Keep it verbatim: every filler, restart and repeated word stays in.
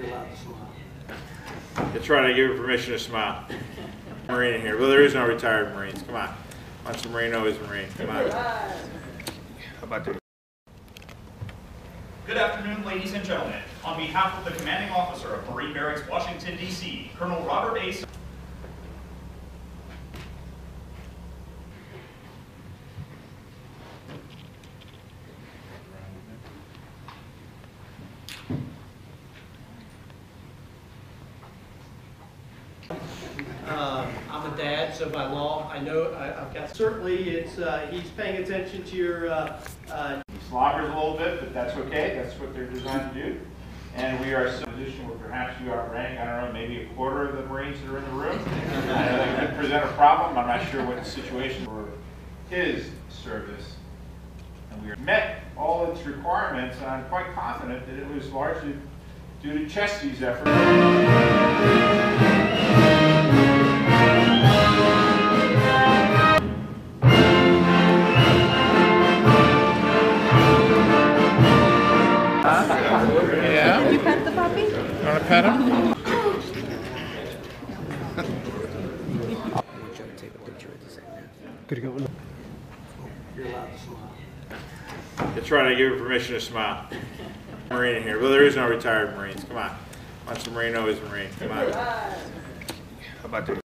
be allowed to smile. That's right, I give you permission to smile. Marine here. Well, there is no retired Marines. Come on. Once a Marine, always a Marine. Come on. How about that? Good afternoon, ladies and gentlemen. On behalf of the commanding officer of Marine Barracks Washington, D C, Colonel Robert Ace. Um, I'm a dad, so by law, I know I, I've got. Certainly, it's uh, he's paying attention to your. Uh, uh, he slobbers a little bit, but that's okay. That's what they're designed to do. And we are in a position where perhaps you outrank, I don't know, maybe a quarter of the Marines that are in the room. I could present a problem. I'm not sure what the situation for his service. And we met all its requirements, and I'm quite confident that it was largely due to Chesty's efforts. Yeah. You pet the puppy? You want to pet him? Could you go look? You're allowed to smile. That's right, I give you permission to smile. Marine here. Well, there is no retired Marines. Come on. Once a Marine, always a Marine. Come on. How about that?